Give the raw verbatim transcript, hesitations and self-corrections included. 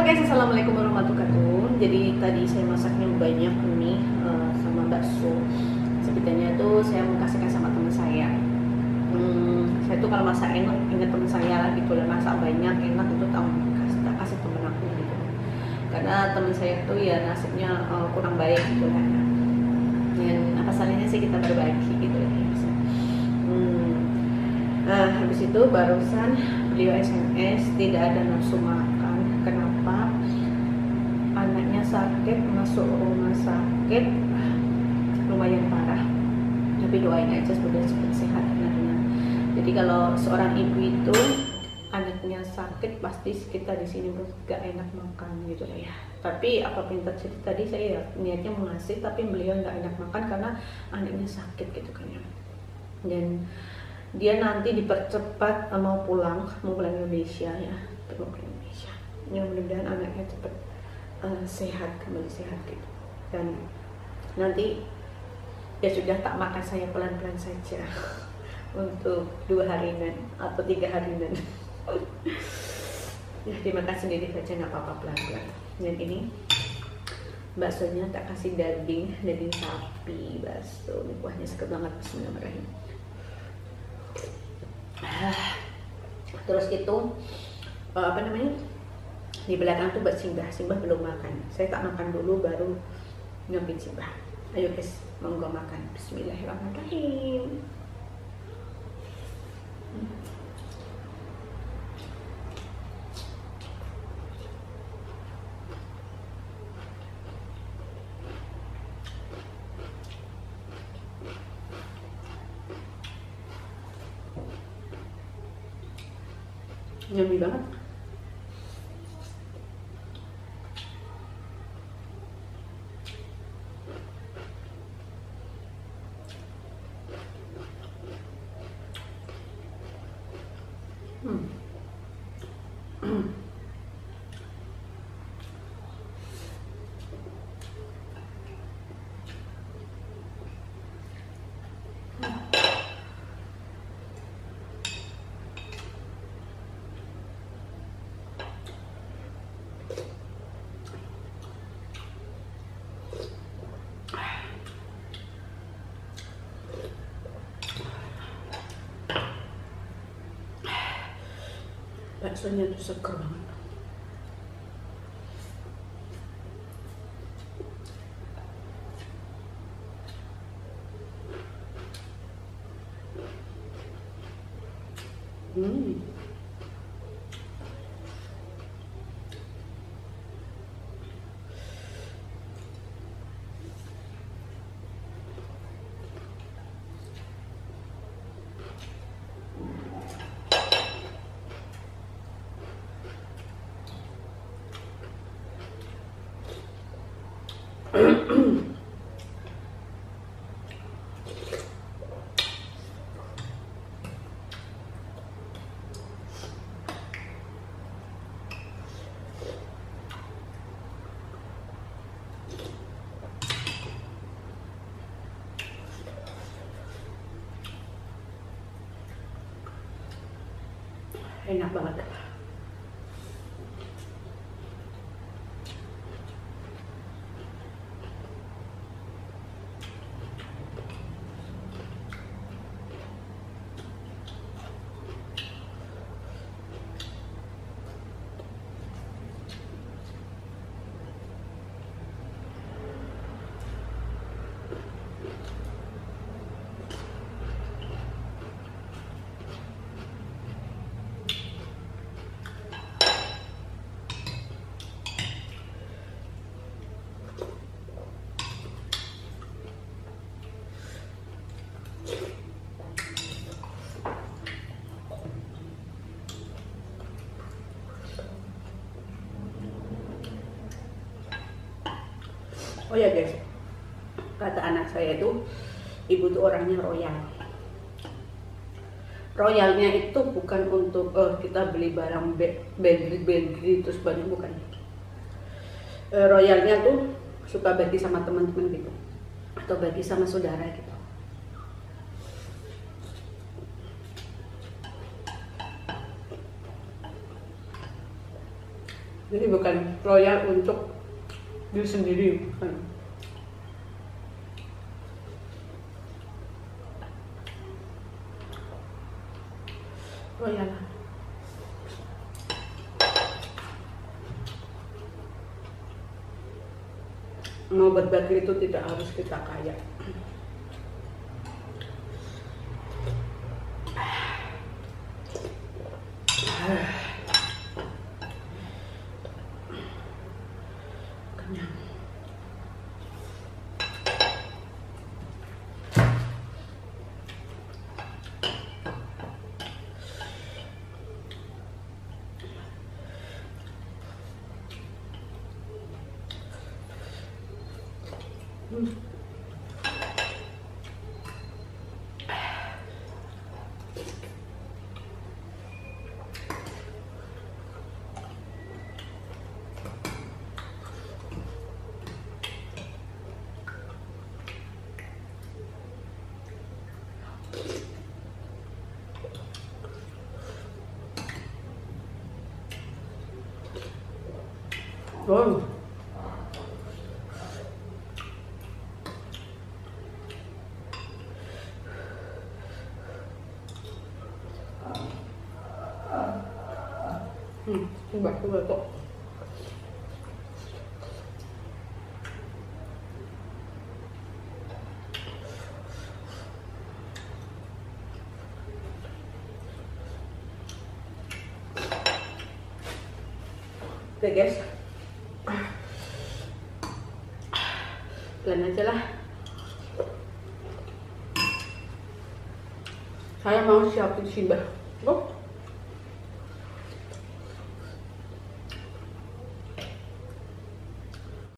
Halo guys, assalamualaikum warahmatullahi wabarakatuh. Jadi tadi saya masaknya banyak mie uh, sama bakso. Sebetulnya tuh saya mau kasihkan sama teman saya. Hmm, saya tuh kalau masak enak ingat teman saya lah gitu, dan masak banyak enak itu tahu kasih tak kasih temen aku gitu. Karena teman saya tuh ya nasibnya uh, kurang baik gitu kan. Dan apa salahnya sih kita berbagi gitu ya. Hmm. Nah, habis itu barusan beliau S M S tidak ada nafsu makan. Kenapa? Anaknya sakit, masuk rumah sakit lumayan parah, tapi doain aja semoga cepat sehat. Jadi kalau seorang ibu itu anaknya sakit pasti kita di sini gak enak makan gitu ya. Tapi apa pintar sih tadi saya niatnya mau ngasih, tapi beliau nggak enak makan karena anaknya sakit gitu kan ya. Dan dia nanti dipercepat mau pulang, mau pulang Indonesia ya, mau pulang Indonesia. Ya mudah-mudahan anaknya cepat uh, sehat, kembali sehat gitu. Dan nanti ya sudah tak makan saya pelan-pelan saja untuk dua harinan atau tiga harinan. Ya dimakan sendiri saja nggak apa-apa pelan-pelan. Dan ini baksonya tak kasih daging, daging sapi bakso. Ini kuahnya sedikit banget, bismillahirrahmanirrahim. Terus itu uh, apa namanya? Di belakang tuh buat Simbah, Simbah belum makan. Saya tak makan dulu baru ngambil Simbah. Ayo guys, monggo makan. Bismillahirrahmanirrahim. Nyami banget. Hmm. Baksonya tuh seger banget. Hmm. Enak banget. Oh ya guys, kata anak saya itu, ibu tuh orangnya royal. Royalnya itu bukan untuk uh, kita beli barang bendri-bendri terus banyak, bukan. Uh, royalnya tuh suka bagi sama teman-teman gitu, atau bagi sama saudara gitu. Jadi bukan royal untuk diri sendiri, bukan. Royal. Mau berbagi itu tidak harus kita kaya. Hmm. Oh. Hmm, coba coba kok. Oke guys, pelan aja lah. Saya mau siapin Shiba.